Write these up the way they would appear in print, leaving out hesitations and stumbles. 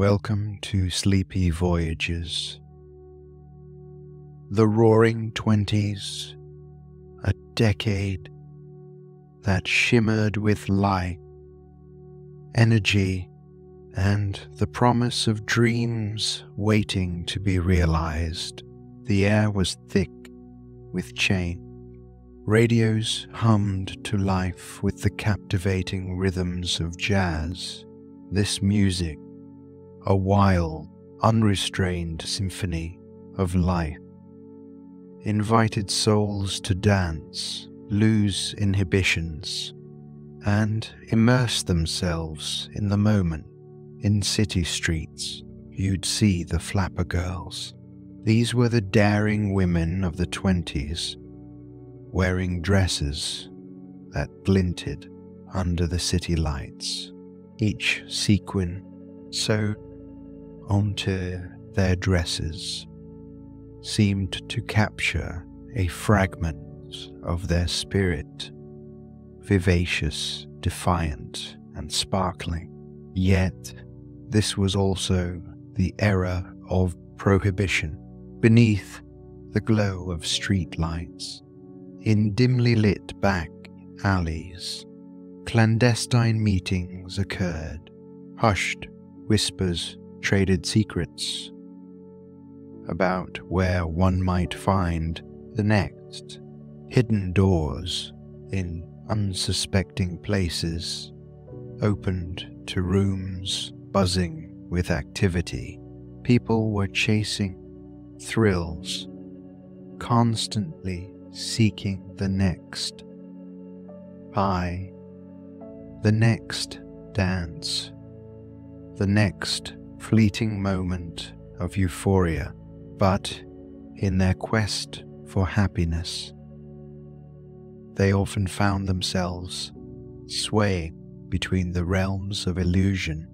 Welcome to Sleepy Voyages. The Roaring Twenties, a decade that shimmered with light, energy, and the promise of dreams waiting to be realized. The air was thick with change. Radios hummed to life with the captivating rhythms of jazz. This music, a wild, unrestrained symphony of life, invited souls to dance, lose inhibitions, and immerse themselves in the moment. In city streets, you'd see the flapper girls. These were the daring women of the 20s, wearing dresses that glinted under the city lights, each sequin sewed onto their dresses seemed to capture a fragment of their spirit, vivacious, defiant, and sparkling. Yet, this was also the era of prohibition. Beneath the glow of street lights, in dimly lit back alleys, clandestine meetings occurred. Hushed whispers traded secrets about where one might find the next. Hidden doors in unsuspecting places opened to rooms buzzing with activity. People were chasing thrills, constantly seeking the next pie, the next dance, the next fleeting moment of euphoria. But in their quest for happiness, they often found themselves swaying between the realms of illusion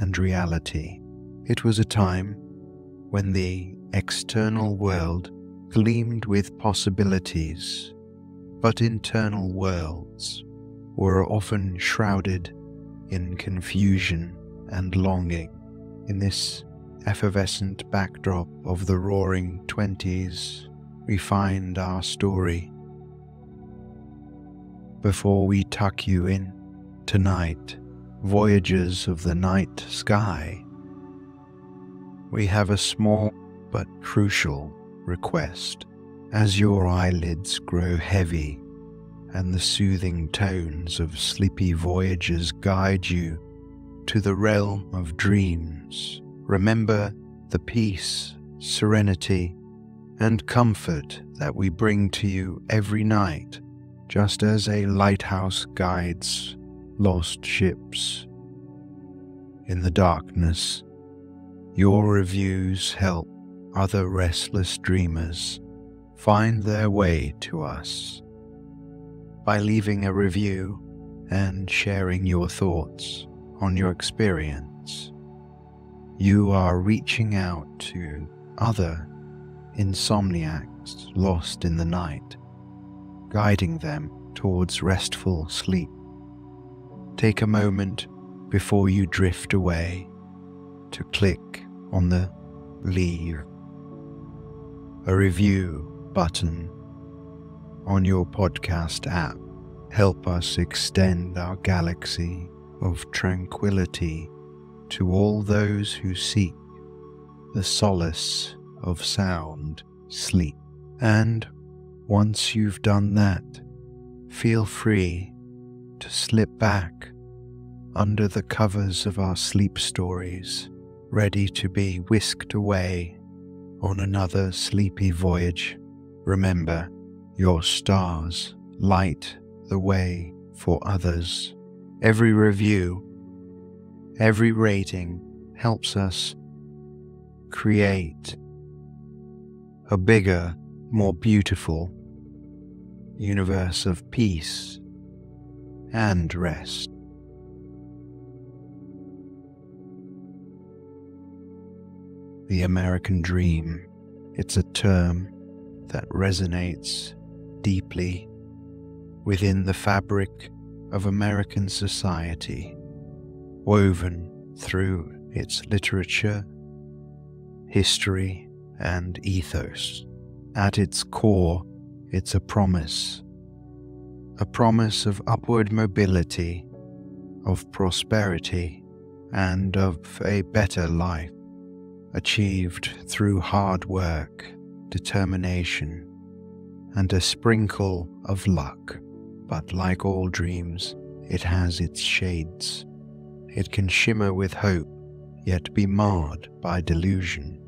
and reality. It was a time when the external world gleamed with possibilities, but internal worlds were often shrouded in confusion and longing. In this effervescent backdrop of the Roaring Twenties, we find our story. Before we tuck you in tonight, Voyagers of the Night Sky, we have a small but crucial request. As your eyelids grow heavy and the soothing tones of Sleepy Voyages guide you to the realm of dreams, remember the peace, serenity, and comfort that we bring to you every night. Just as a lighthouse guides lost ships in the darkness, your reviews help other restless dreamers find their way to us. By leaving a review and sharing your thoughts on your experience, you are reaching out to other insomniacs lost in the night, guiding them towards restful sleep. Take a moment before you drift away to click on the Leave a Review button on your podcast app. Help us extend our galaxy of tranquility to all those who seek the solace of sound sleep. And once you've done that, feel free to slip back under the covers of our sleep stories, ready to be whisked away on another sleepy voyage. Remember, your stars light the way for others. Every review, every rating helps us create a bigger, more beautiful universe of peace and rest. The American dream, it's a term that resonates deeply within the fabric of American society, woven through its literature, history, and ethos. At its core, it's a promise of upward mobility, of prosperity, and of a better life, achieved through hard work, determination, and a sprinkle of luck. But like all dreams, it has its shades. It can shimmer with hope, yet be marred by delusion.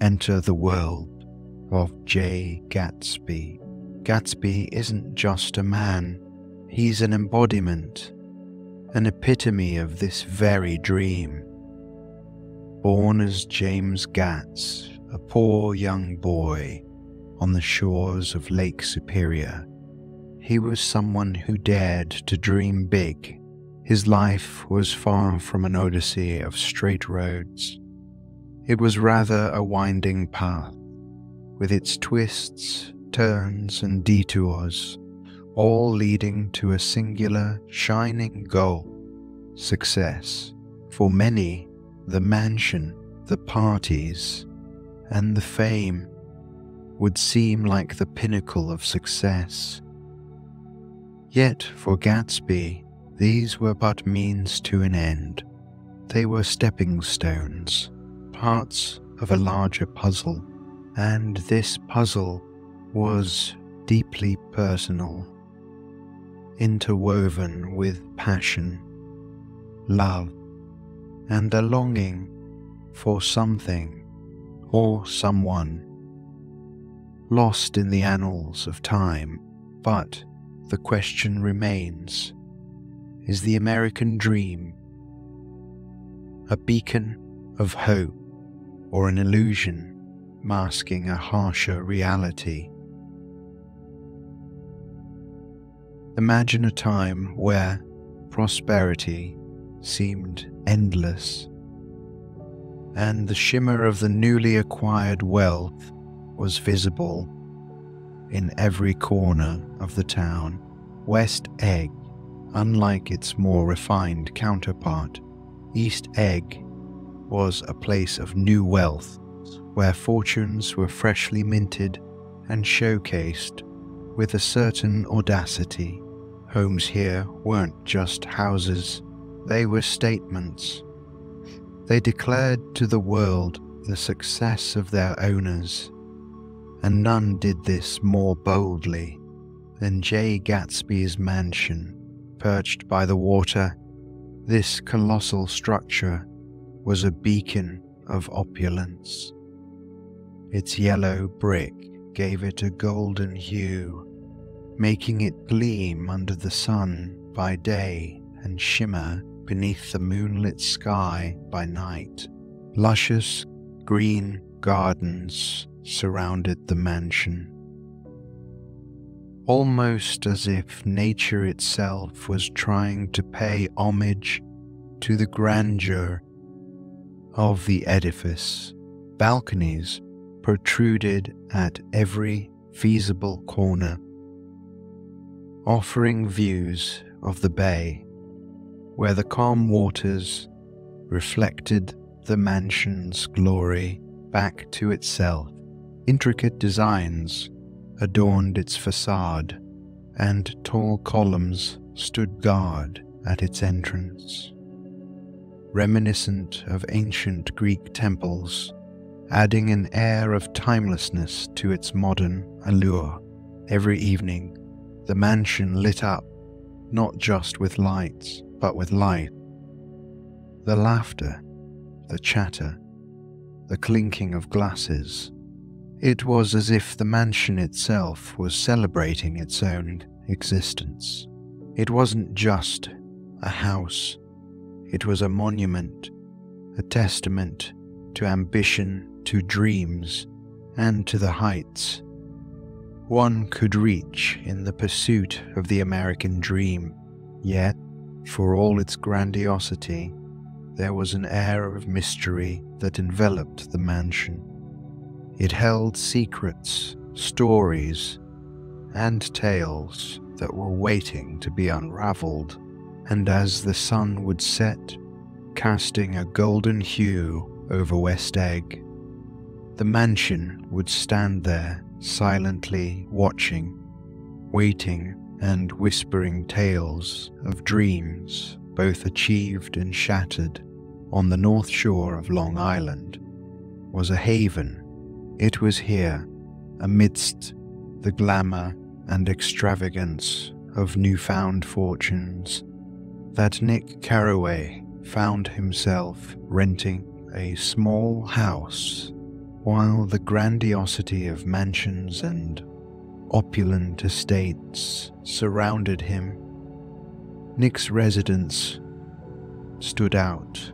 Enter the world of Jay Gatsby. Gatsby isn't just a man, he's an embodiment, an epitome of this very dream. Born as James Gatz, a poor young boy on the shores of Lake Superior, he was someone who dared to dream big. His life was far from an odyssey of straight roads. It was rather a winding path, with its twists, turns, and detours, all leading to a singular, shining goal: success. For many, the mansion, the parties, and the fame would seem like the pinnacle of success. Yet for Gatsby, these were but means to an end. They were stepping stones, parts of a larger puzzle, and this puzzle was deeply personal, interwoven with passion, love, and a longing for something or someone, lost in the annals of time. But the question remains, is the American dream a beacon of hope or an illusion masking a harsher reality? Imagine a time where prosperity seemed endless, and the shimmer of the newly acquired wealth was visible in every corner of the town. West Egg, unlike its more refined counterpart, East Egg was a place of new wealth, where fortunes were freshly minted and showcased with a certain audacity. Homes here weren't just houses, they were statements. They declared to the world the success of their owners, and none did this more boldly than Jay Gatsby's mansion. Perched by the water, this colossal structure was a beacon of opulence. Its yellow brick gave it a golden hue, making it gleam under the sun by day and shimmer beneath the moonlit sky by night. Luscious green gardens surrounded the mansion, almost as if nature itself was trying to pay homage to the grandeur of the edifice. Balconies protruded at every feasible corner, offering views of the bay, where the calm waters reflected the mansion's glory back to itself. Intricate designs adorned its facade, and tall columns stood guard at its entrance, reminiscent of ancient Greek temples, adding an air of timelessness to its modern allure. Every evening, the mansion lit up, not just with lights, but with life. The laughter, the chatter, the clinking of glasses. It was as if the mansion itself was celebrating its own existence. It wasn't just a house, it was a monument, a testament to ambition, to dreams, and to the heights one could reach in the pursuit of the American dream. Yet, for all its grandiosity, there was an air of mystery that enveloped the mansion. It held secrets, stories, and tales that were waiting to be unraveled and as the sun would set, casting a golden hue over West Egg. The mansion would stand there, silently watching, waiting and whispering tales of dreams, both achieved and shattered. On the north shore of Long Island was a haven. It was here, amidst the glamour and extravagance of newfound fortunes, that Nick Carraway found himself renting a small house, while the grandiosity of mansions and opulent estates surrounded him. Nick's residence stood out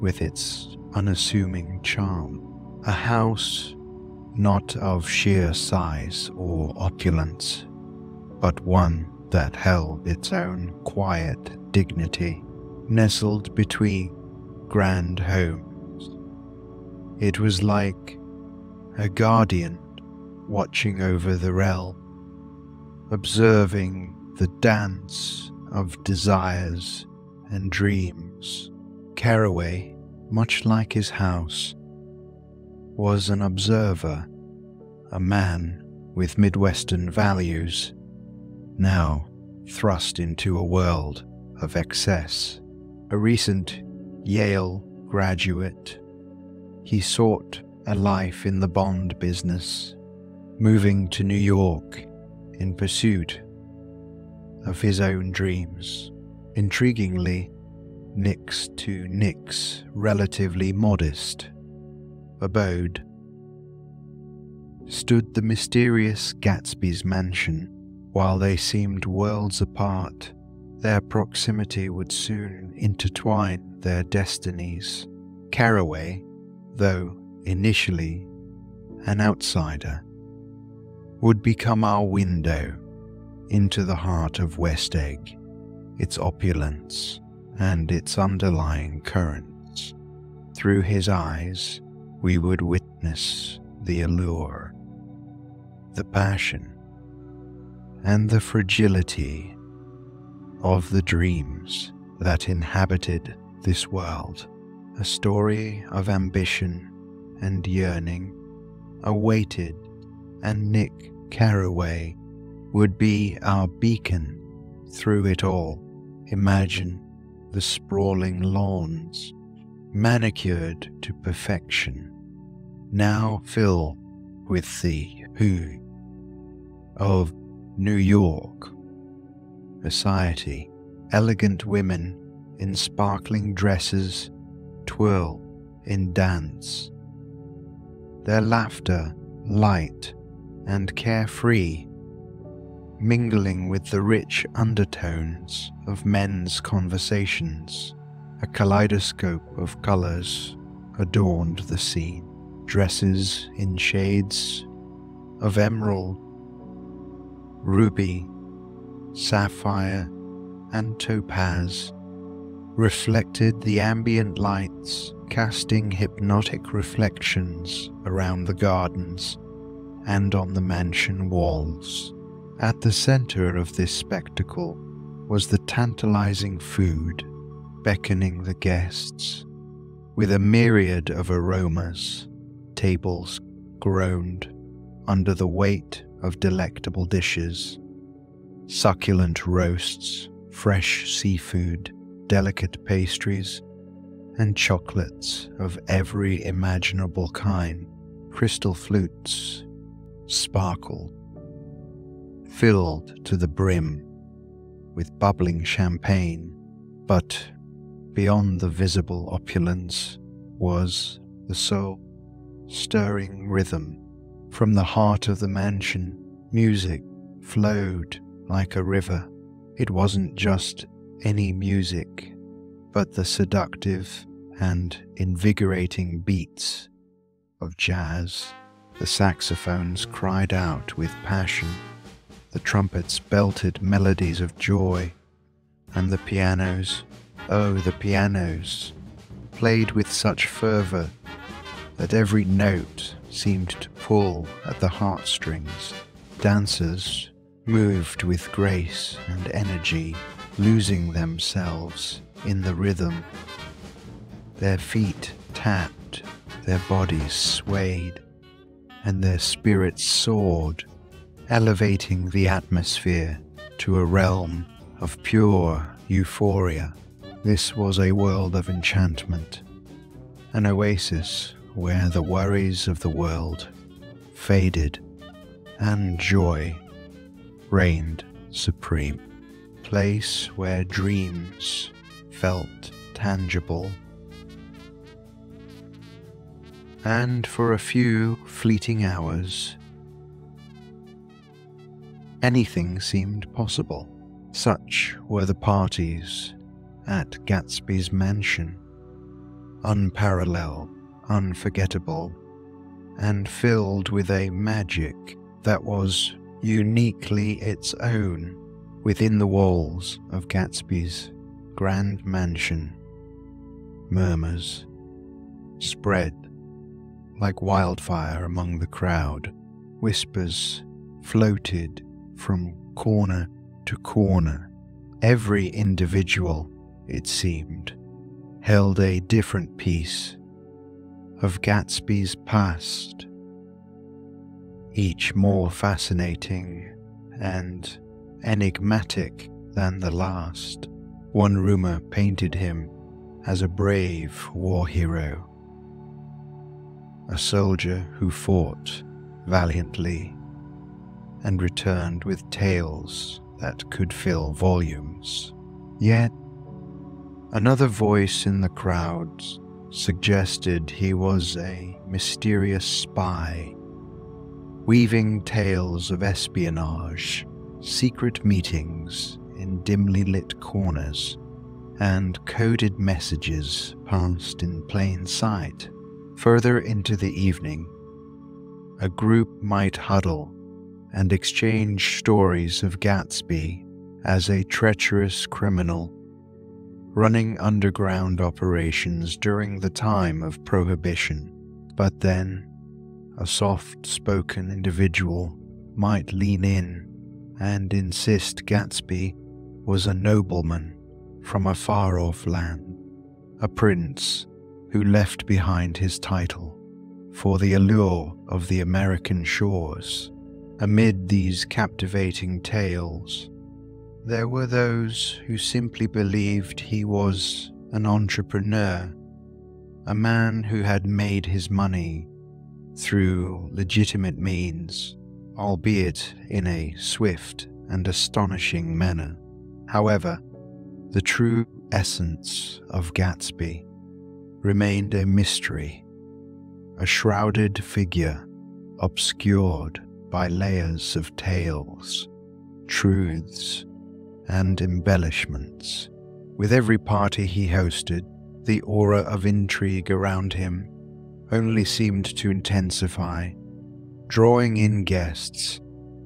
with its unassuming charm, a house not of sheer size or opulence, but one that held its own quiet dignity. Nestled between grand homes, it was like a guardian watching over the realm, observing the dance of desires and dreams. Carraway, much like his house, was an observer, a man with Midwestern values, now thrust into a world of excess. A recent Yale graduate, he sought a life in the bond business, moving to New York in pursuit of his own dreams. Intriguingly, Nick's relatively modest abode stood the mysterious Gatsby's mansion. While they seemed worlds apart, their proximity would soon intertwine their destinies. Carraway, though initially an outsider, would become our window into the heart of West Egg, its opulence and its underlying currents. Through his eyes, we would witness the allure, the passion, and the fragility of the dreams that inhabited this world. A story of ambition and yearning awaited, and Nick Carraway would be our beacon through it all. Imagine the sprawling lawns, manicured to perfection, now filled with the hue of New York society. Elegant women in sparkling dresses twirl in dance, their laughter light and carefree, mingling with the rich undertones of men's conversations. A kaleidoscope of colors adorned the scene, dresses in shades of emerald, ruby, sapphire, and topaz, reflected the ambient lights, casting hypnotic reflections around the gardens and on the mansion walls. At the center of this spectacle was the tantalizing food, beckoning the guests with a myriad of aromas. Tables groaned under the weight of delectable dishes, succulent roasts, fresh seafood, delicate pastries, and chocolates of every imaginable kind. Crystal flutes sparkled, filled to the brim with bubbling champagne, but beyond the visible opulence was the soul-stirring rhythm. From the heart of the mansion, music flowed like a river. It wasn't just any music, but the seductive and invigorating beats of jazz. The saxophones cried out with passion, the trumpets belted melodies of joy, and the pianos, oh, the pianos, played with such fervor that every note seemed to pull at the heartstrings. Dancers moved with grace and energy, losing themselves in the rhythm. Their feet tapped, their bodies swayed, and their spirits soared, elevating the atmosphere to a realm of pure euphoria. This was a world of enchantment, an oasis where the worries of the world faded and joy reigned supreme. Place where dreams felt tangible, and for a few fleeting hours, anything seemed possible. Such were the parties at Gatsby's mansion, unparalleled, unforgettable, and filled with a magic that was uniquely its own within the walls of Gatsby's grand mansion. Murmurs spread like wildfire among the crowd. Whispers floated from corner to corner. Every individual, it seemed, held a different piece of Gatsby's past, each more fascinating and enigmatic than the last. One rumor painted him as a brave war hero, a soldier who fought valiantly and returned with tales that could fill volumes. Yet, another voice in the crowd suggested he was a mysterious spy, weaving tales of espionage, secret meetings in dimly lit corners, and coded messages passed in plain sight. Further into the evening, a group might huddle and exchange stories of Gatsby as a treacherous criminal, running underground operations during the time of Prohibition. But then, a soft-spoken individual might lean in and insist Gatsby was a nobleman from a far-off land, a prince who left behind his title for the allure of the American shores. Amid these captivating tales, there were those who simply believed he was an entrepreneur, a man who had made his money through legitimate means, albeit in a swift and astonishing manner. However, the true essence of Gatsby remained a mystery, a shrouded figure obscured by layers of tales, truths, and embellishments. With every party he hosted, the aura of intrigue around him only seemed to intensify, drawing in guests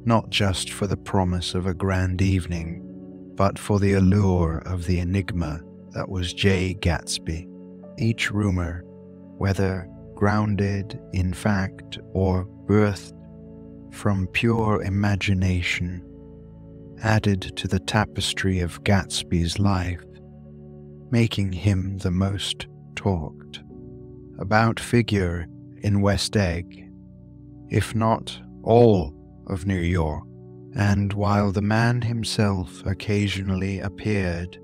not just for the promise of a grand evening, but for the allure of the enigma that was Jay Gatsby. Each rumor, whether grounded in fact or birthed from pure imagination, added to the tapestry of Gatsby's life, making him the most talked about figure in West Egg, if not all of New York. And while the man himself occasionally appeared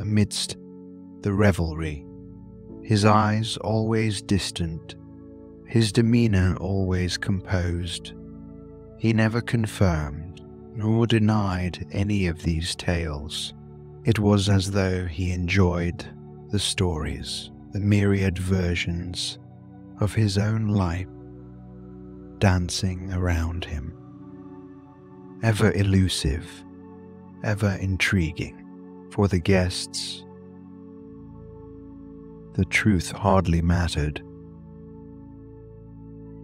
amidst the revelry, his eyes always distant, his demeanor always composed, he never confirmed nor denied any of these tales. It was as though he enjoyed the stories, the myriad versions of his own life dancing around him, ever elusive, ever intriguing. For the guests, the truth hardly mattered.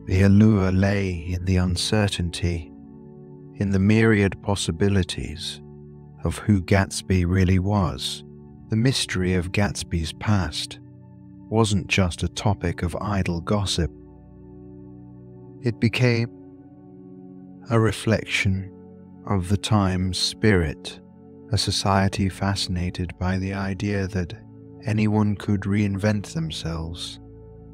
The allure lay in the uncertainty, in the myriad possibilities of who Gatsby really was. The mystery of Gatsby's past wasn't just a topic of idle gossip. It became a reflection of the time's spirit, a society fascinated by the idea that anyone could reinvent themselves,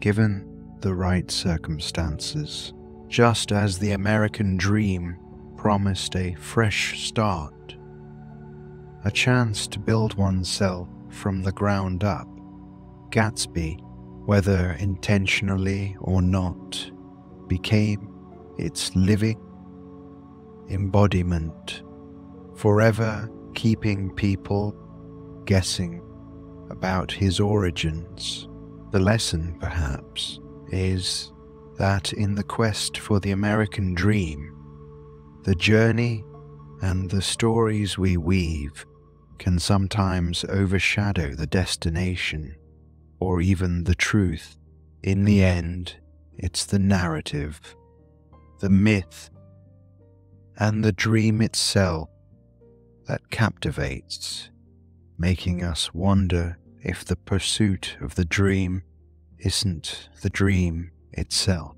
given the right circumstances. Just as the American dream promised a fresh start, a chance to build oneself from the ground up, Gatsby, whether intentionally or not, became its living embodiment, forever keeping people guessing about his origins. The lesson, perhaps, is that in the quest for the American dream, the journey and the stories we weave can sometimes overshadow the destination, or even the truth. In the end, it's the narrative, the myth, and the dream itself that captivates, making us wonder if the pursuit of the dream isn't the dream itself.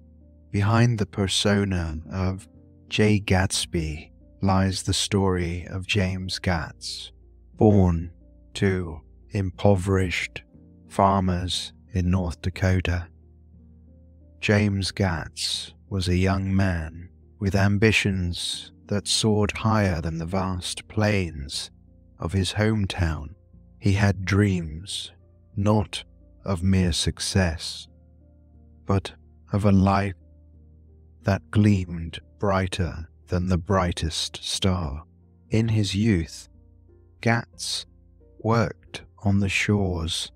Behind the persona of Jay Gatsby lies the story of James Gatz, born to impoverished farmers in North Dakota. James Gatz was a young man with ambitions that soared higher than the vast plains of his hometown. He had dreams, not of mere success, but of a life that gleamed brighter than the brightest star. In his youth, Gatz worked on the shores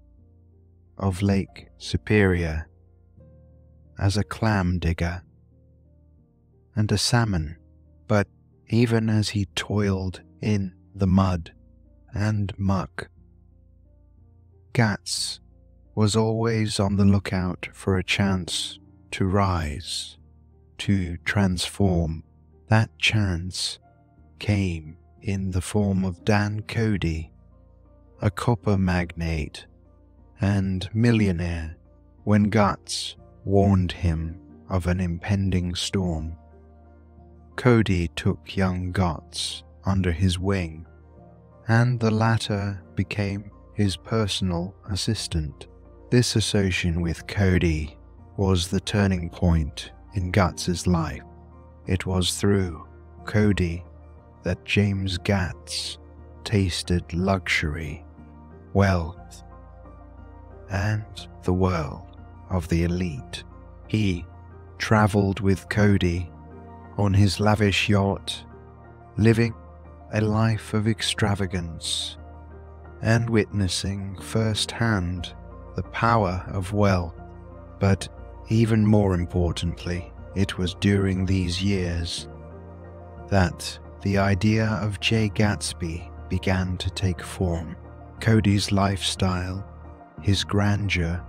of Lake Superior as a clam digger and a salmon. But even as he toiled in the mud and muck, Gatz was always on the lookout for a chance to rise, to transform. That chance came in the form of Dan Cody, a copper magnate and millionaire, when Gatz warned him of an impending storm. Cody took young Gatz under his wing, and the latter became his personal assistant. This association with Cody was the turning point in Gatz's life. It was through Cody that James Gatz tasted luxury, wealth, and the world of the elite. He traveled with Cody on his lavish yacht, living a life of extravagance and witnessing firsthand the power of wealth. But even more importantly, it was during these years that the idea of Jay Gatsby began to take form. Cody's lifestyle, his grandeur,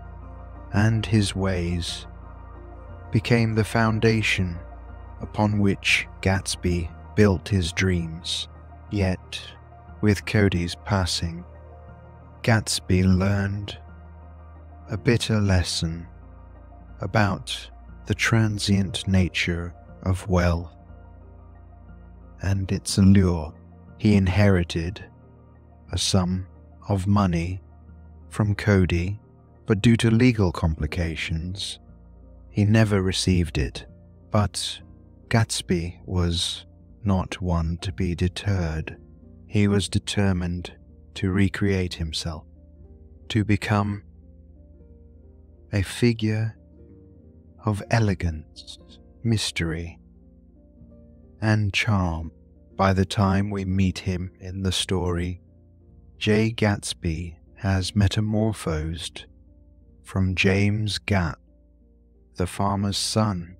and his ways became the foundation upon which Gatsby built his dreams. Yet, with Cody's passing, Gatsby learned a bitter lesson about the transient nature of wealth and its allure. He inherited a sum of money from Cody, but due to legal complications, he never received it. But Gatsby was not one to be deterred. He was determined to recreate himself, to become a figure of elegance, mystery, and charm. By the time we meet him in the story, Jay Gatsby has metamorphosed from James Gatz, the farmer's son,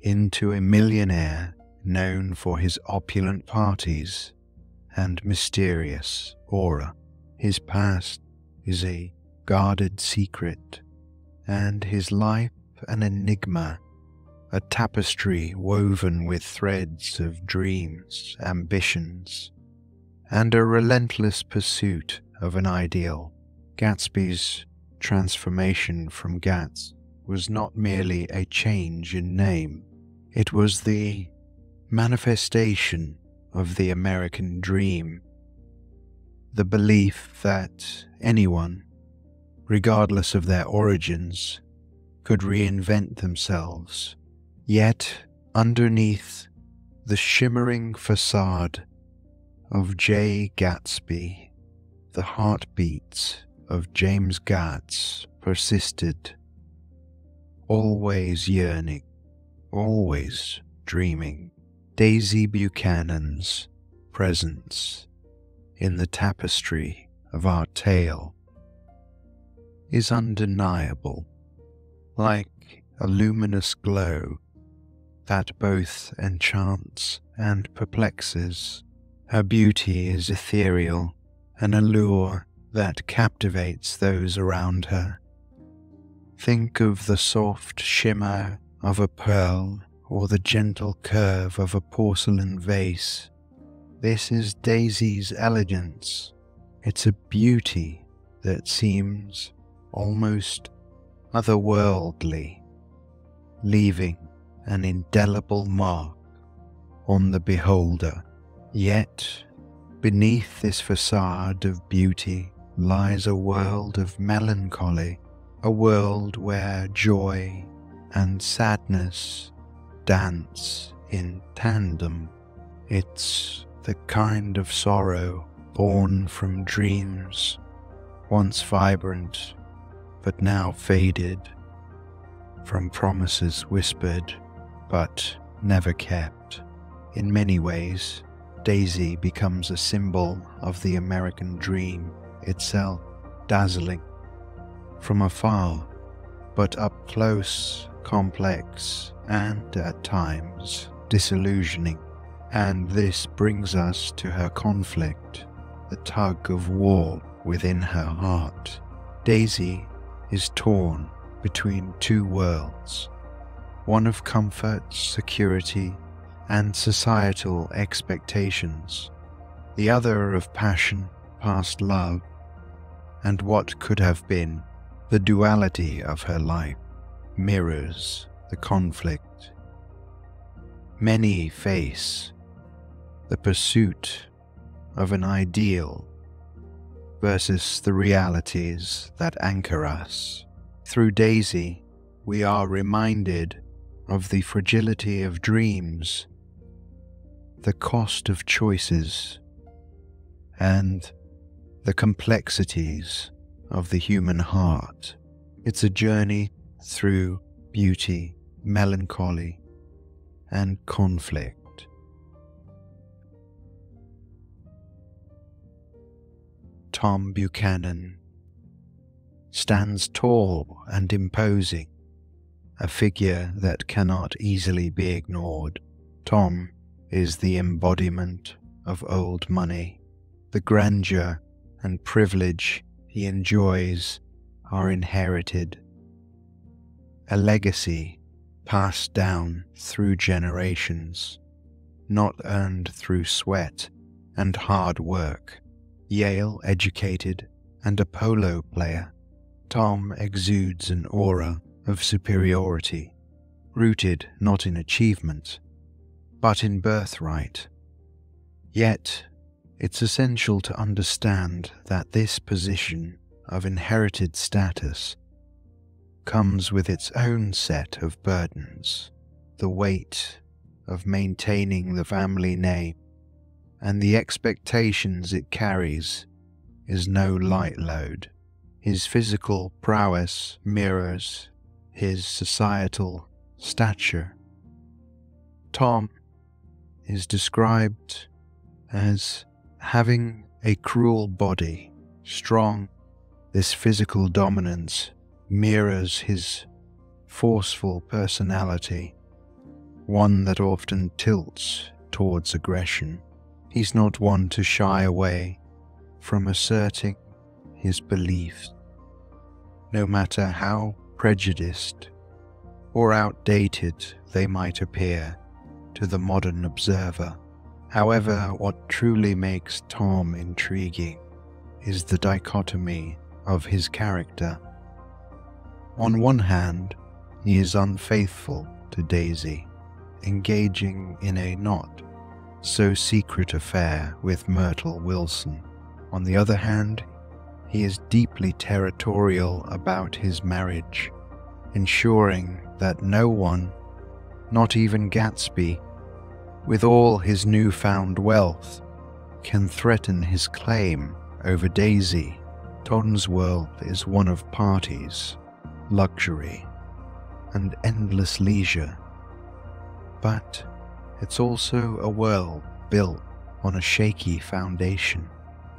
into a millionaire known for his opulent parties and mysterious aura. His past is a guarded secret, and his life an enigma, a tapestry woven with threads of dreams, ambitions, and a relentless pursuit of an ideal. Gatsby's transformation from Gatz was not merely a change in name. It was the manifestation of the American dream the belief that anyone, regardless of their origins, could reinvent themselves. Yet, underneath the shimmering facade of Jay Gatsby, the heartbeats of James Gatz persisted, always yearning, always dreaming. Daisy Buchanan's presence in the tapestry of our tale is undeniable, like a luminous glow that both enchants and perplexes. Her beauty is ethereal, an allure that captivates those around her. Think of the soft shimmer of a pearl or the gentle curve of a porcelain vase. This is Daisy's elegance. It's a beauty that seems almost otherworldly, leaving an indelible mark on the beholder. Yet, beneath this facade of beauty lies a world of melancholy, a world where joy and sadness dance in tandem. It's the kind of sorrow born from dreams, once vibrant but now faded, from promises whispered but never kept. In many ways, Daisy becomes a symbol of the American dream itself, dazzling from afar, but up close, complex, and at times disillusioning. And this brings us to her conflict, the tug of war within her heart. Daisy is torn between two worlds, one of comfort, security, and societal expectations, the other of passion, past love, and what could have been. The duality of her life mirrors the conflict many face: the pursuit of an ideal versus the realities that anchor us. Through Daisy, we are reminded of the fragility of dreams, the cost of choices, and the complexities of the human heart. It's a journey through beauty, melancholy, and conflict. Tom Buchanan stands tall and imposing, a figure that cannot easily be ignored. Tom is the embodiment of old money. The grandeur and privilege he enjoys are inherited, a legacy passed down through generations, not earned through sweat and hard work. Yale-educated and a polo player, Tom exudes an aura of superiority, rooted not in achievement, but in birthright. Yet, it's essential to understand that this position of inherited status comes with its own set of burdens: the weight of maintaining the family name and the expectations it carries is no light load. His physical prowess mirrors his societal stature. Tom is described as having a cruel body, strong. This physical dominance mirrors his forceful personality, one that often tilts towards aggression. He's not one to shy away from asserting his beliefs, no matter how prejudiced or outdated they might appear to the modern observer. However, what truly makes Tom intriguing is the dichotomy of his character. On one hand, he is unfaithful to Daisy, engaging in a not so secret affair with Myrtle Wilson. On the other hand, he is deeply territorial about his marriage, ensuring that no one, not even Gatsby, with all his newfound wealth, can threaten his claim over Daisy. Tom's world is one of parties, luxury, and endless leisure. But it's also a world built on a shaky foundation.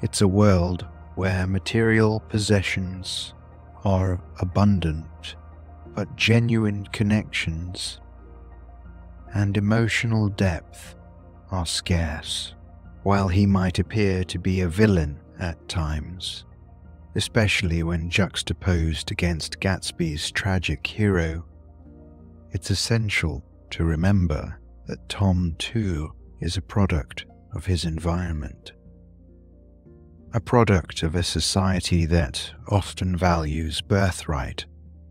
It's a world where material possessions are abundant, but genuine connections and emotional depth are scarce. While he might appear to be a villain at times, especially when juxtaposed against Gatsby's tragic hero, it's essential to remember that Tom, too, is a product of his environment. A product of a society that often values birthright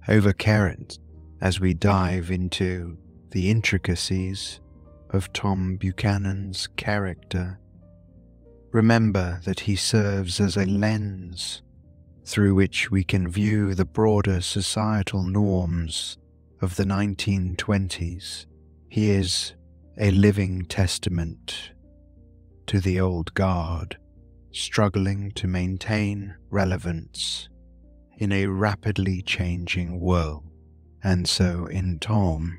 over carrot, as we dive into the intricacies of Tom Buchanan's character. Remember that he serves as a lens through which we can view the broader societal norms of the 1920s. He is a living testament to the old guard, struggling to maintain relevance in a rapidly changing world. And so in Tom,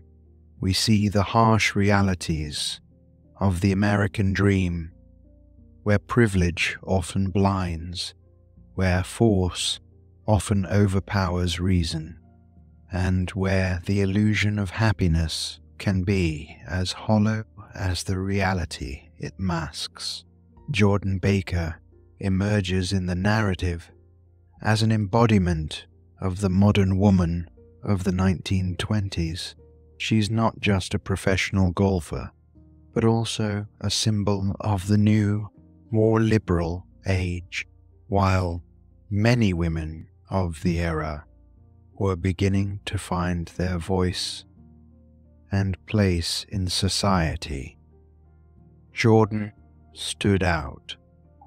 we see the harsh realities of the American dream, where privilege often blinds, where force often overpowers reason, and where the illusion of happiness can be as hollow as the reality it masks. Jordan Baker emerges in the narrative as an embodiment of the modern woman of the 1920s. She's not just a professional golfer, but also a symbol of the new, more liberal age. While many women of the era were beginning to find their voice and place in society, Jordan stood out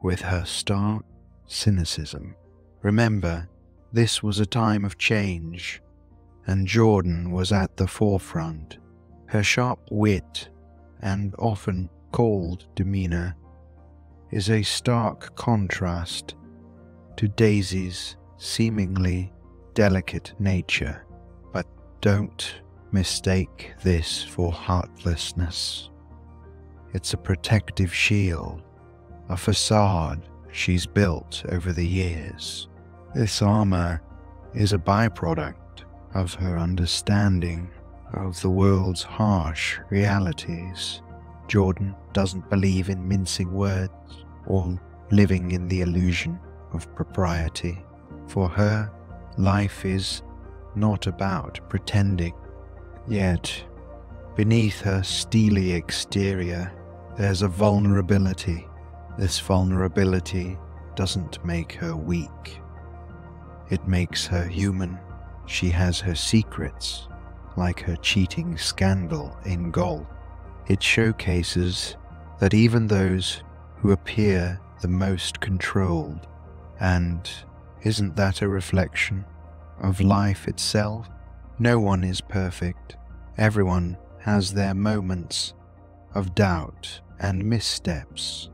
with her stark cynicism. Remember, this was a time of change, and Jordan was at the forefront. Her sharp wit and often cold demeanor is a stark contrast to Daisy's seemingly delicate nature. But don't mistake this for heartlessness. It's a protective shield, a facade she's built over the years. This armor is a byproduct of her understanding of the world's harsh realities. Jordan doesn't believe in mincing words or living in the illusion of propriety. For her, life is not about pretending. Yet, beneath her steely exterior, there's a vulnerability. This vulnerability doesn't make her weak. It makes her human. She has her secrets, like her cheating scandal in golf. It showcases that even those who appear the most controlled. And isn't that a reflection of life itself? No one is perfect. Everyone has their moments of doubt and missteps.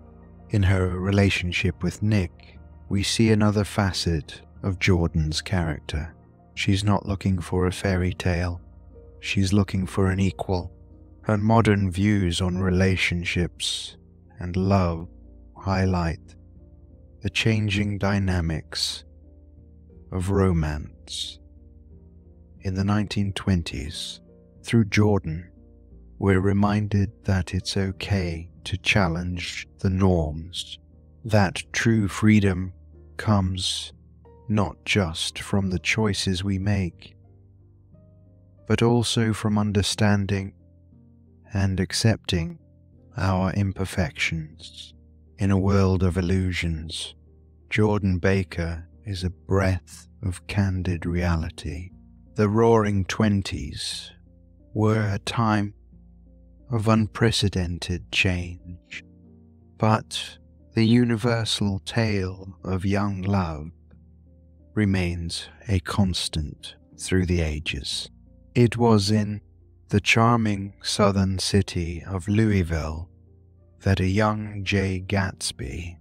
In her relationship with Nick, we see another facet of Jordan's character. She's not looking for a fairy tale. She's looking for an equal. Her modern views on relationships and love highlight the changing dynamics of romance. In the 1920s, through Jordan, we're reminded that it's okay to challenge the norms, that true freedom comes not just from the choices we make, but also from understanding and accepting our imperfections. In a world of illusions, Jordan Baker is a breath of candid reality. The Roaring Twenties were a time of unprecedented change, but the universal tale of young love remains a constant through the ages. It was in the charming southern city of Louisville that a young Jay Gatsby,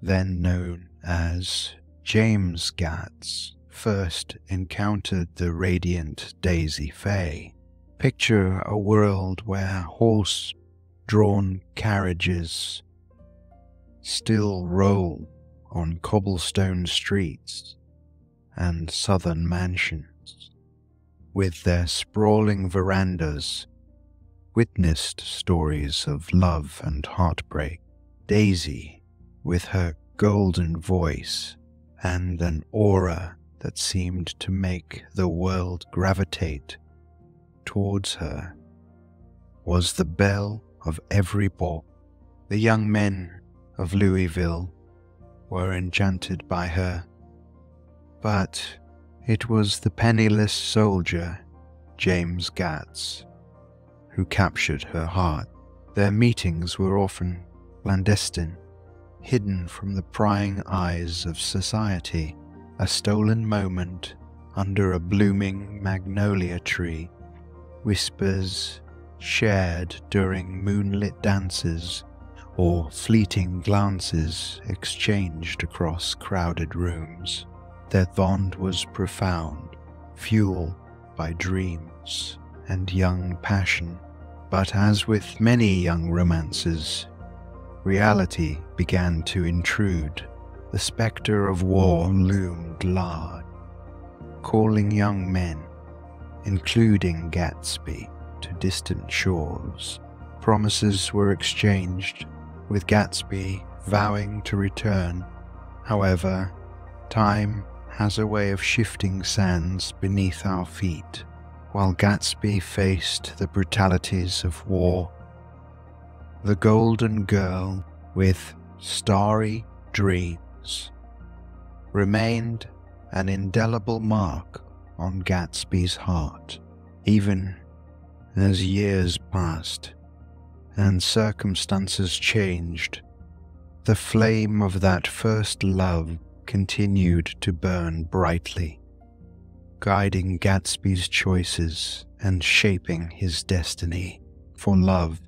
then known as James Gatz, first encountered the radiant Daisy Fay. Picture a world where horse-drawn carriages still roll on cobblestone streets and southern mansions, with their sprawling verandas, witnessed stories of love and heartbreak. Daisy, with her golden voice and an aura that seemed to make the world gravitate towards her, was the belle of every ball. The young men of Louisville were enchanted by her, but it was the penniless soldier, James Gatz, who captured her heart. Their meetings were often clandestine, hidden from the prying eyes of society. A stolen moment under a blooming magnolia tree, whispers shared during moonlit dances, or fleeting glances exchanged across crowded rooms. Their bond was profound, fueled by dreams and young passion. But as with many young romances, reality began to intrude. The spectre of war loomed large, calling young men, including Gatsby, to distant shores. Promises were exchanged, with Gatsby vowing to return. However, time has a way of shifting sands beneath our feet. While Gatsby faced the brutalities of war, the golden girl with starry dreams remained an indelible mark on Gatsby's heart, even as years passed and circumstances changed. The flame of that first love continued to burn brightly, guiding Gatsby's choices and shaping his destiny. For love,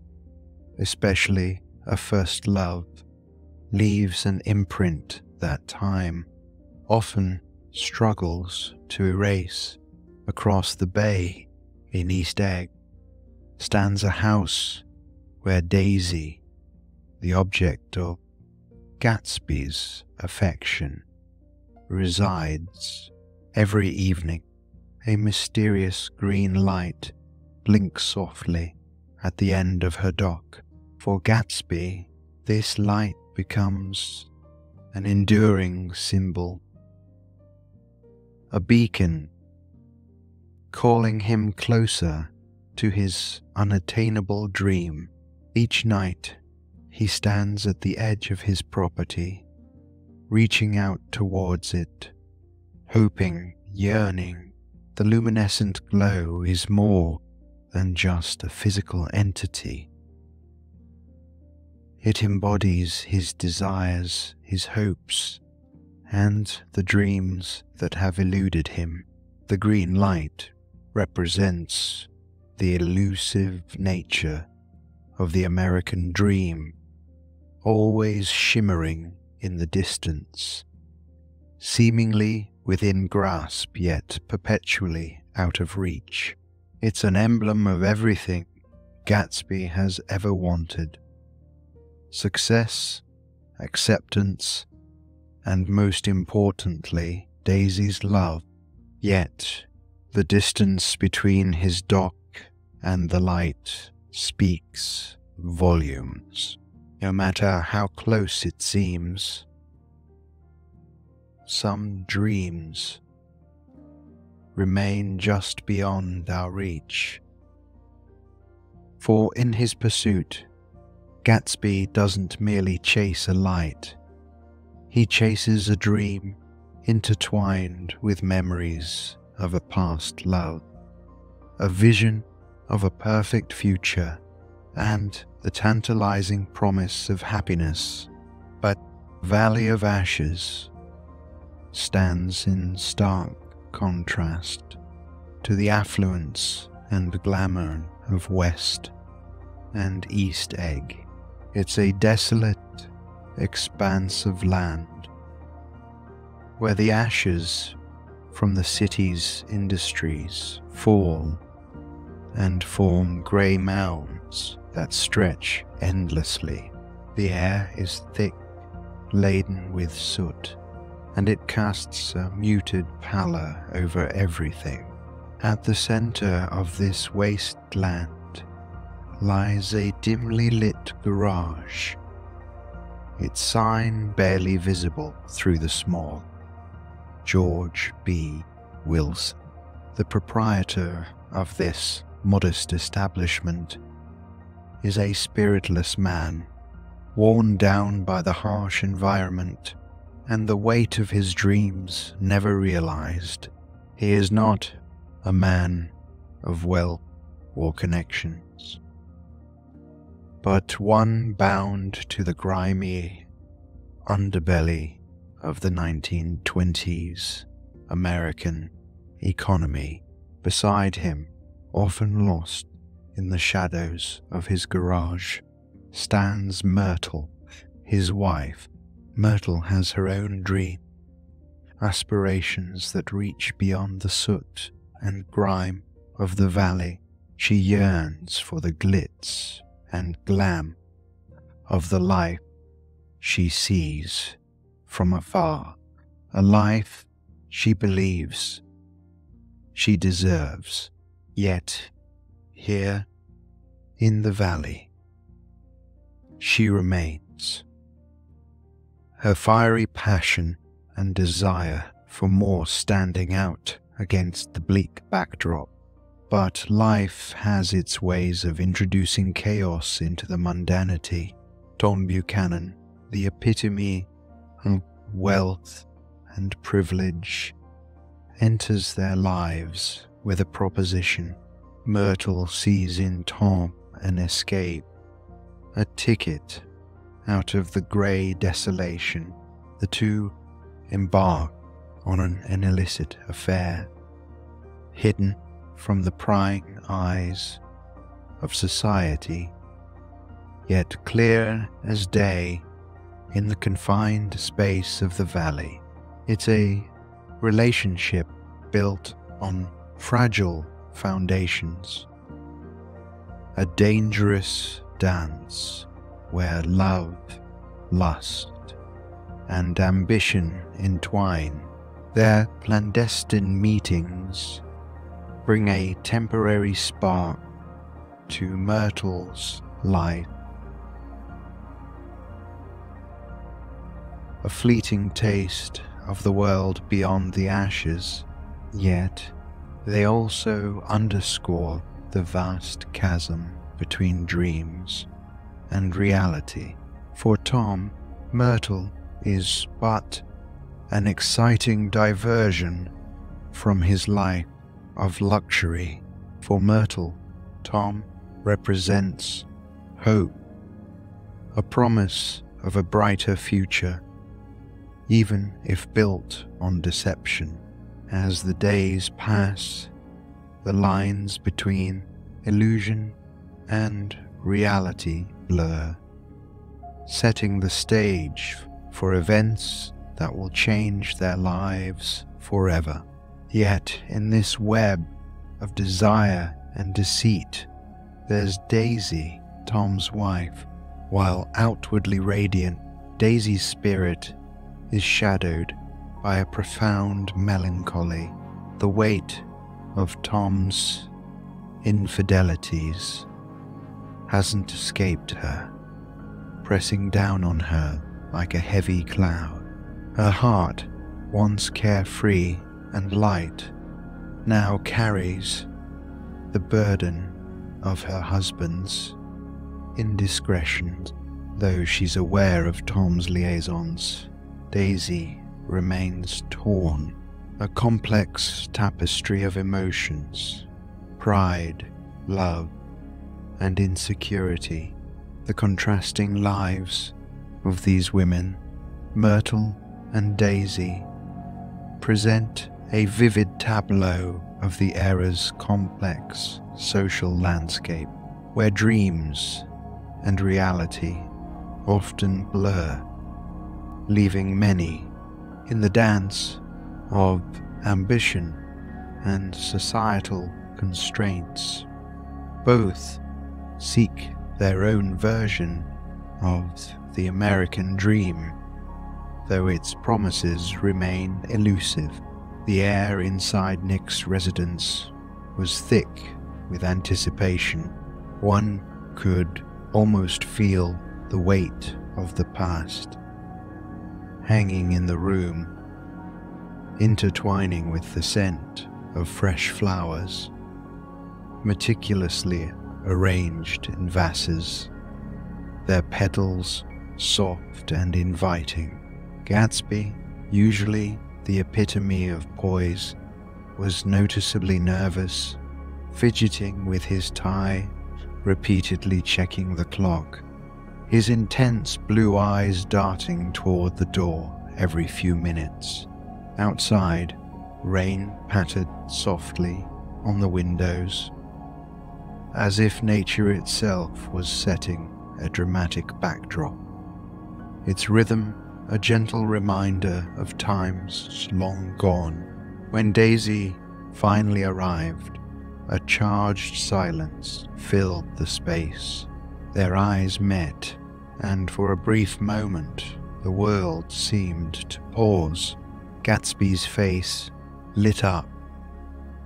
especially a first love, leaves an imprint that time often struggles to erase. Across the bay in East Egg stands a house where Daisy, the object of Gatsby's affection, resides. Every evening, a mysterious green light blinks softly at the end of her dock. For Gatsby, this light becomes an enduring symbol, a beacon calling him closer to his unattainable dream. Each night he stands at the edge of his property, reaching out towards it, hoping, yearning. The luminescent glow is more than just a physical entity. It embodies his desires, his hopes, and the dreams that have eluded him. The green light represents the elusive nature of the American dream, always shimmering in the distance, seemingly within grasp yet perpetually out of reach. It's an emblem of everything Gatsby has ever wanted: success, acceptance, and most importantly, Daisy's love. Yet, the distance between his dock and the light speaks volumes, no matter how close it seems. Some dreams remain just beyond our reach, for in his pursuit, Gatsby doesn't merely chase a light, he chases a dream intertwined with memories of a past love, a vision of a perfect future, and the tantalizing promise of happiness. but Valley of Ashes stands in stark contrast to the affluence and glamour of West and East Egg. It's a desolate expanse of land where the ashes from the city's industries fall and form grey mounds that stretch endlessly. The air is thick, laden with soot, and it casts a muted pallor over everything. At the center of this wasteland lies a dimly lit garage, its sign barely visible through the smog. George B. Wilson, the proprietor of this modest establishment, is a spiritless man, worn down by the harsh environment and the weight of his dreams never realized. He is not a man of wealth or connections, but one bound to the grimy underbelly of the 1920s American economy. Beside him, often lost in the shadows of his garage, stands Myrtle, his wife. Myrtle has her own dream, aspirations that reach beyond the soot and grime of the valley. She yearns for the glitz and glam of the life she sees from afar, a life she believes she deserves. Yet, here in the valley, she remains. Her fiery passion and desire for more standing out against the bleak backdrop. But life has its ways of introducing chaos into the mundanity. Tom Buchanan, the epitome of wealth and privilege, enters their lives with a proposition. Myrtle sees in Tom an escape, a ticket out of the grey desolation. The two embark on an illicit affair, hidden from the prying eyes of society, yet clear as day in the confined space of the valley. It's a relationship built on fragile foundations, a dangerous dance where love, lust, and ambition entwine. Their clandestine meetings bring a temporary spark to Myrtle's life, a fleeting taste of the world beyond the ashes, yet they also underscore the vast chasm between dreams and reality. For Tom, Myrtle is but an exciting diversion from his life of luxury. For Myrtle, Tom represents hope, a promise of a brighter future, even if built on deception. As the days pass, the lines between illusion and reality blur, setting the stage for events that will change their lives forever. Yet, in this web of desire and deceit, there's Daisy, Tom's wife. While outwardly radiant, Daisy's spirit is shadowed by a profound melancholy. The weight of Tom's infidelities hasn't escaped her, pressing down on her like a heavy cloud. Her heart, once carefree and light, now carries the burden of her husband's indiscretions. Though she's aware of Tom's liaisons, Daisy remains torn, a complex tapestry of emotions, pride, love, and insecurity. The contrasting lives of these women, Myrtle and Daisy, present a vivid tableau of the era's complex social landscape, where dreams and reality often blur, leaving many in the dance of ambition and societal constraints. Both seek their own version of the American dream, though its promises remain elusive. The air inside Nick's residence was thick with anticipation. One could almost feel the weight of the past hanging in the room, intertwining with the scent of fresh flowers, meticulously arranged in vases, their petals soft and inviting. Gatsby, usually the epitome of poise, was noticeably nervous, fidgeting with his tie, repeatedly checking the clock, his intense blue eyes darting toward the door every few minutes. Outside, rain pattered softly on the windows, as if nature itself was setting a dramatic backdrop, its rhythm a gentle reminder of times long gone. When Daisy finally arrived, a charged silence filled the space. Their eyes met, and for a brief moment, the world seemed to pause. Gatsby's face lit up,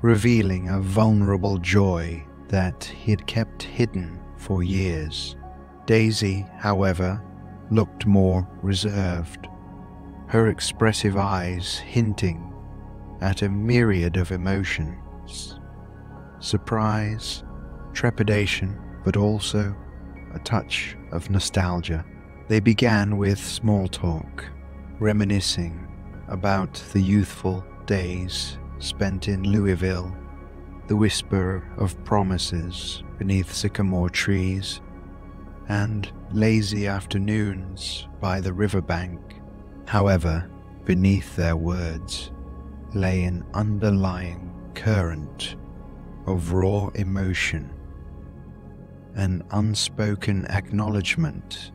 revealing a vulnerable joy that he'd kept hidden for years. Daisy, however, looked more reserved, her expressive eyes hinting at a myriad of emotions. Surprise, trepidation, but also a touch of nostalgia. They began with small talk, reminiscing about the youthful days spent in Louisville, the whisper of promises beneath sycamore trees, and lazy afternoons by the riverbank. However, beneath their words lay an underlying current of raw emotion, an unspoken acknowledgement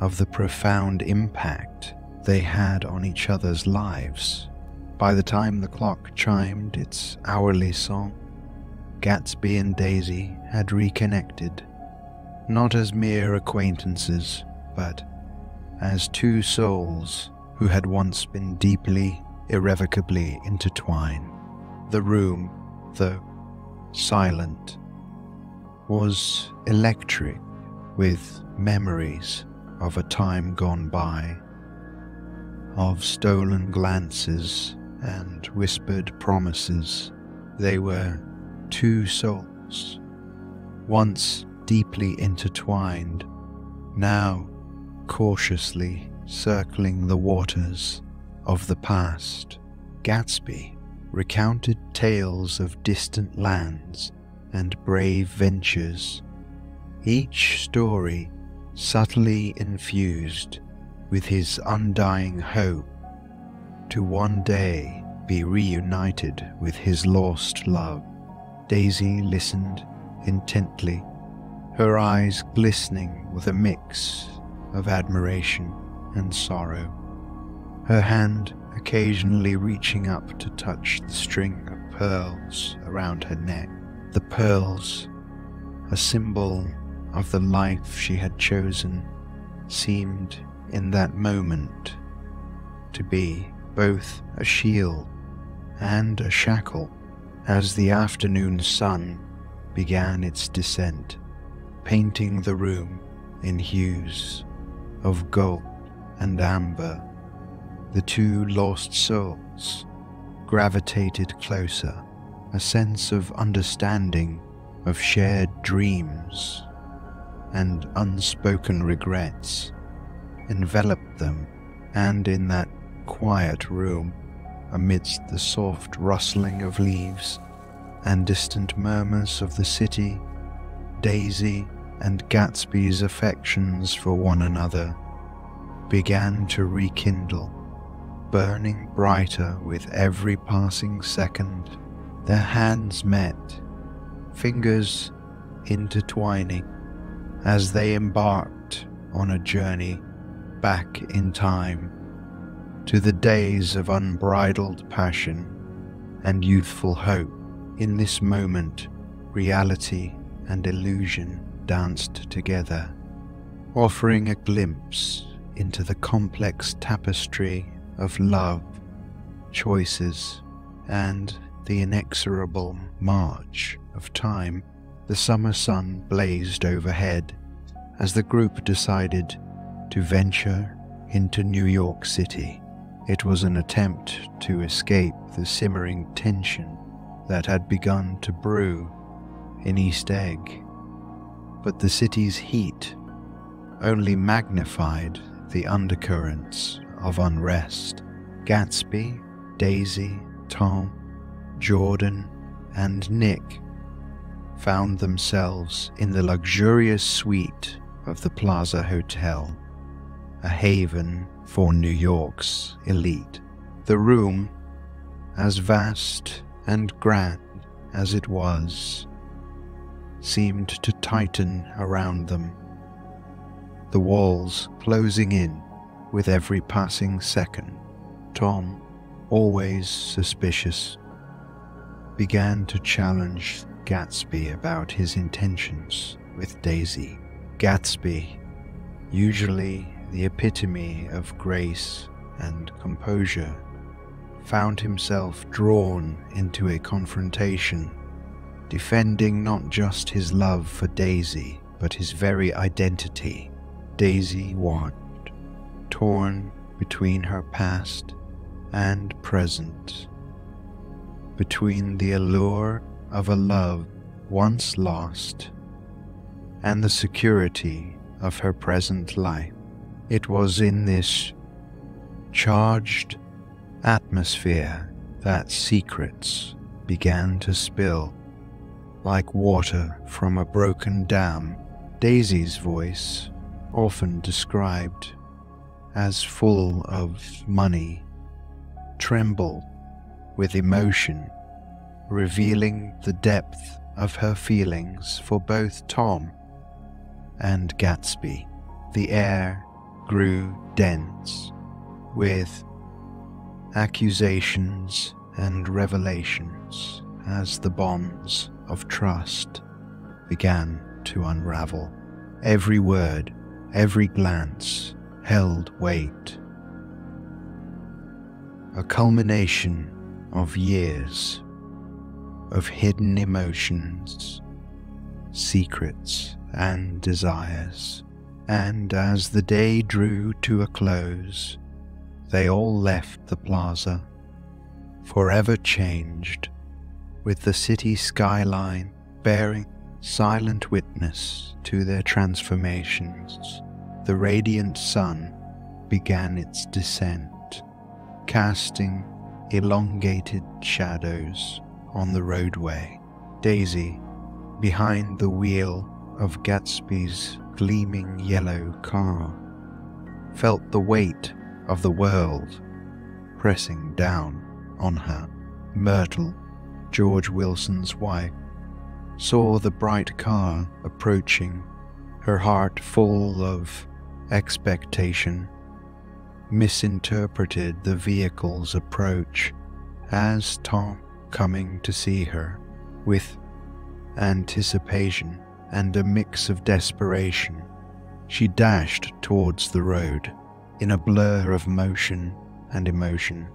of the profound impact they had on each other's lives. By the time the clock chimed its hourly song, Gatsby and Daisy had reconnected, not as mere acquaintances, but as two souls who had once been deeply, irrevocably intertwined. The room, though silent, was electric with memories of a time gone by, of stolen glances and whispered promises. They were two souls, once deeply intertwined, now cautiously circling the waters of the past. Gatsby recounted tales of distant lands and brave ventures, each story subtly infused with his undying hope to one day be reunited with his lost love. Daisy listened intently, her eyes glistening with a mix of admiration and sorrow, her hand occasionally reaching up to touch the string of pearls around her neck. The pearls, a symbol of the life she had chosen, seemed in that moment to be both a shield and a shackle. As the afternoon sun began its descent, painting the room in hues of gold and amber, the two lost souls gravitated closer, a sense of understanding, of shared dreams and unspoken regrets enveloped them, and in that quiet room, amidst the soft rustling of leaves and distant murmurs of the city, Daisy and Gatsby's affections for one another began to rekindle, burning brighter with every passing second. Their hands met, fingers intertwining, as they embarked on a journey back in time, to the days of unbridled passion and youthful hope. In this moment, reality and illusion danced together, offering a glimpse into the complex tapestry of love, choices, and the inexorable march of time. The summer sun blazed overhead as the group decided to venture into New York City. It was an attempt to escape the simmering tension that had begun to brew in East Egg, but the city's heat only magnified the undercurrents of unrest. Gatsby, Daisy, Tom, Jordan, and Nick found themselves in the luxurious suite of the Plaza Hotel, a haven for New York's elite. The room, as vast and grand as it was, seemed to tighten around them, the walls closing in with every passing second. Tom, always suspicious, began to challenge Gatsby about his intentions with Daisy. Gatsby, usually the epitome of grace and composure, found himself drawn into a confrontation, defending not just his love for Daisy, but his very identity. Daisy watched, torn between her past and present, between the allure of a love once lost and the security of her present life. It was in this charged atmosphere that secrets began to spill like water from a broken dam. Daisy's voice, often described as full of money, trembled with emotion, revealing the depth of her feelings for both Tom and Gatsby. The air grew dense with accusations and revelations as the bonds of trust began to unravel. Every word, every glance held weight, a culmination of years of hidden emotions, secrets, and desires. And as the day drew to a close, they all left the plaza, forever changed, with the city skyline bearing silent witness to their transformations. The radiant sun began its descent, casting elongated shadows on the roadway. Daisy, behind the wheel of Gatsby's gleaming yellow car, felt the weight of the world pressing down on her. Myrtle, George Wilson's wife, saw the bright car approaching, her heart full of expectation, misinterpreted the vehicle's approach as Tom coming to see her, with anticipation and a mix of desperation. She dashed towards the road in a blur of motion and emotion.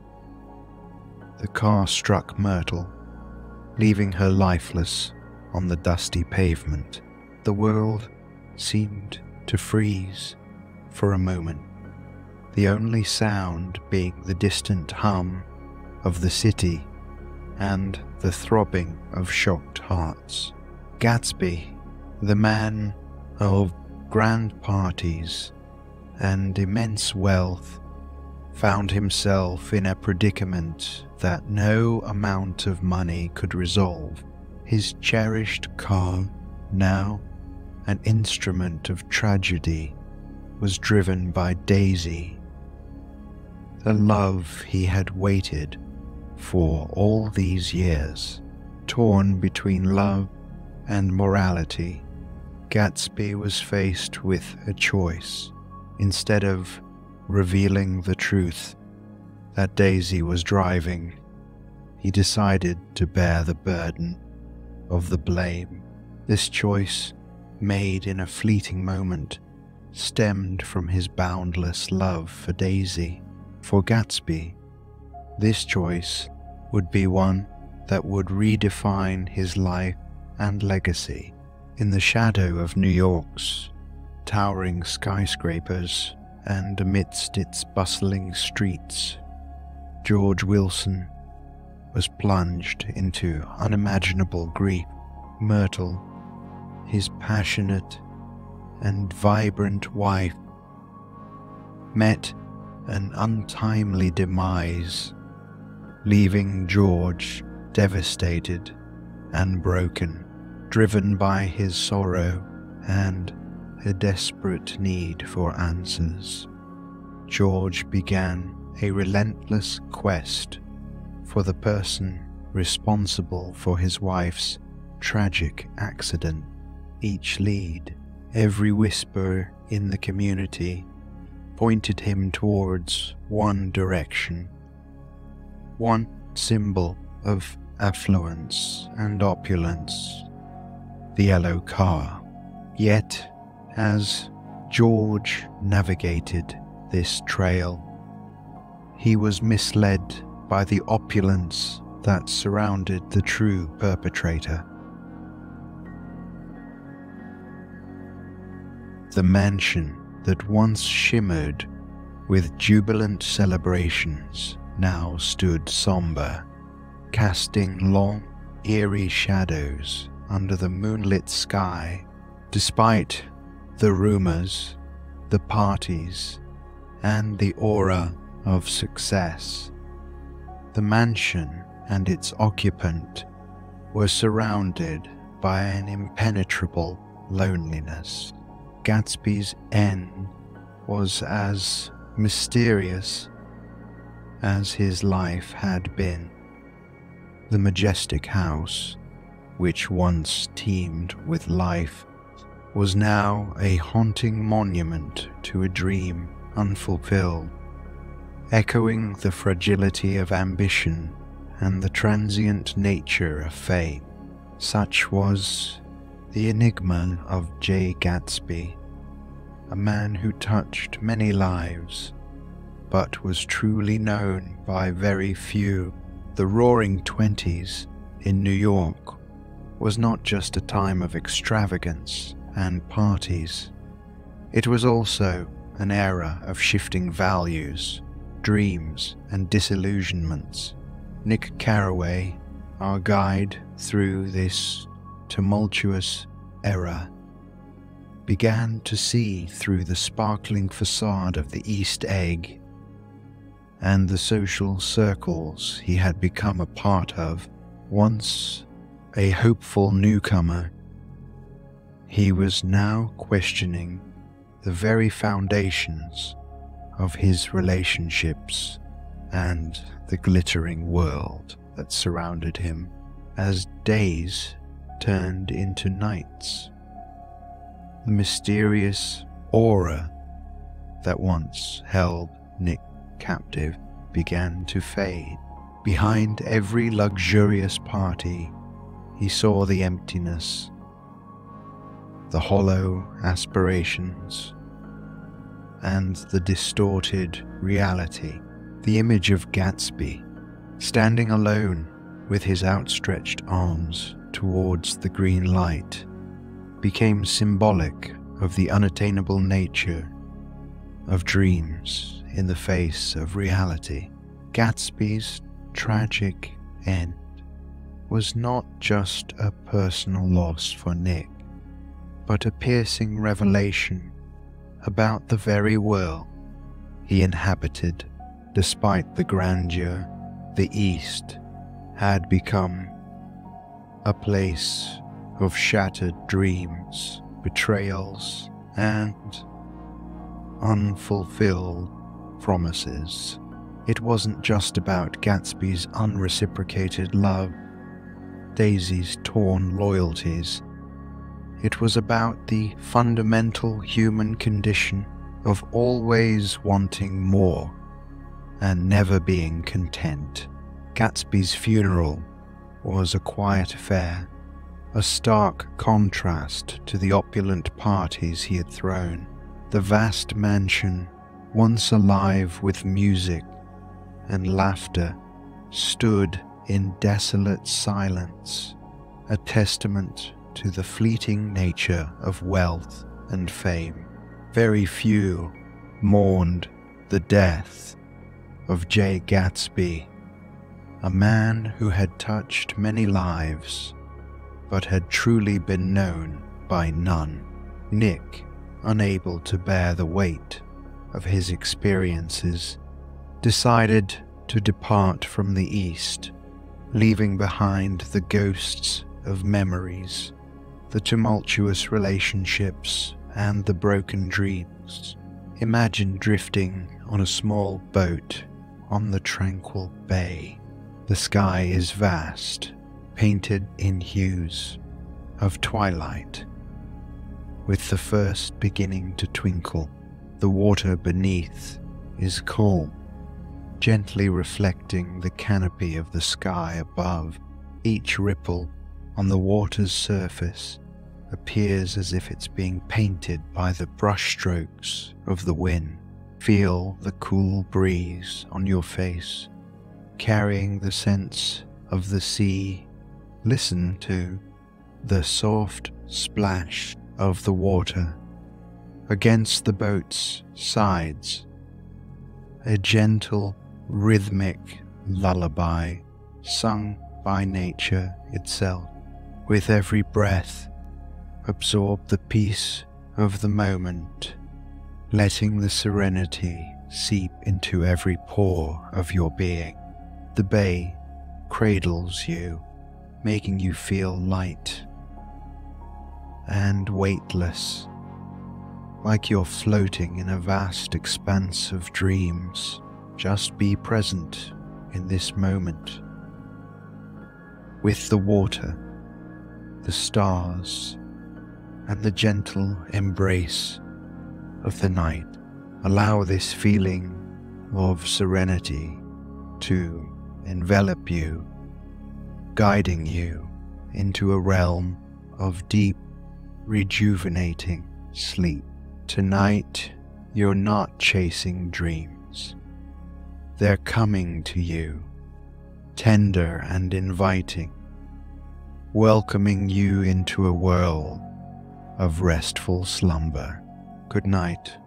The car struck Myrtle, leaving her lifeless on the dusty pavement. The world seemed to freeze for a moment, the only sound being the distant hum of the city and the throbbing of shocked hearts. Gatsby, the man of grand parties and immense wealth, found himself in a predicament that no amount of money could resolve. His cherished car, now an instrument of tragedy, was driven by Daisy, the love he had waited for all these years. Torn between love and morality, Gatsby was faced with a choice. Instead of revealing the truth that Daisy was driving, he decided to bear the burden of the blame. This choice, made in a fleeting moment, stemmed from his boundless love for Daisy. For Gatsby, this choice would be one that would redefine his life and legacy. In the shadow of New York's towering skyscrapers and amidst its bustling streets, George Wilson was plunged into unimaginable grief. Myrtle, his passionate and vibrant wife, met an untimely demise, leaving George devastated and broken, driven by his sorrow and a desperate need for answers. George began a relentless quest for the person responsible for his wife's tragic accident. Each lead, every whisper in the community, pointed him towards one direction, one symbol of affluence and opulence, the yellow car. Yet, as George navigated this trail, he was misled by the opulence that surrounded the true perpetrator. The mansion that once shimmered with jubilant celebrations now stood somber, casting long, eerie shadows under the moonlit sky. Despite the rumors, the parties, and the aura of success, the mansion and its occupant were surrounded by an impenetrable loneliness. Gatsby's end was as mysterious as his life had been. The majestic house, which once teemed with life, was now a haunting monument to a dream unfulfilled, echoing the fragility of ambition and the transient nature of fame. Such was the enigma of Jay Gatsby, a man who touched many lives, but was truly known by very few. The Roaring Twenties in New York was not just a time of extravagance and parties. It was also an era of shifting values, dreams and disillusionments. Nick Carraway, our guide through this tumultuous era, began to see through the sparkling facade of the East Egg and the social circles he had become a part of. Once a hopeful newcomer, he was now questioning the very foundations of his relationships and the glittering world that surrounded him. As days turned into nights, the mysterious aura that once held Nick captive began to fade. Behind every luxurious party, he saw the emptiness, the hollow aspirations, and the distorted reality. The image of Gatsby, standing alone with his outstretched arms towards the green light, became symbolic of the unattainable nature of dreams in the face of reality. Gatsby's tragic end was not just a personal loss for Nick, but a piercing revelation about the very world he inhabited. Despite the grandeur, the East had become a place of shattered dreams, betrayals, and unfulfilled promises. It wasn't just about Gatsby's unreciprocated love, Daisy's torn loyalties. It was about the fundamental human condition of always wanting more and never being content. Gatsby's funeral was a quiet affair, a stark contrast to the opulent parties he had thrown. The vast mansion, once alive with music and laughter, stood in desolate silence, a testament to the fleeting nature of wealth and fame. Very few mourned the death of Jay Gatsby, a man who had touched many lives, but had truly been known by none. Nick, unable to bear the weight of his experiences, decided to depart from the East, leaving behind the ghosts of memories, the tumultuous relationships, and the broken dreams. Imagine drifting on a small boat on the tranquil bay. The sky is vast, painted in hues of twilight, with the first beginning to twinkle. The water beneath is calm, gently reflecting the canopy of the sky above. Each ripple on the water's surface appears as if it's being painted by the brushstrokes of the wind. Feel the cool breeze on your face, carrying the sense of the sea. Listen to the soft splash of the water against the boat's sides. A gentle, rhythmic lullaby sung by nature itself. With every breath, absorb the peace of the moment, letting the serenity seep into every pore of your being. The bay cradles you, making you feel light and weightless, like you're floating in a vast expanse of dreams. Just be present in this moment, with the water, the stars, and the gentle embrace of the night. Allow this feeling of serenity to envelop you, guiding you into a realm of deep, rejuvenating sleep. Tonight, you're not chasing dreams. They're coming to you, tender and inviting, welcoming you into a world of restful slumber. Good night.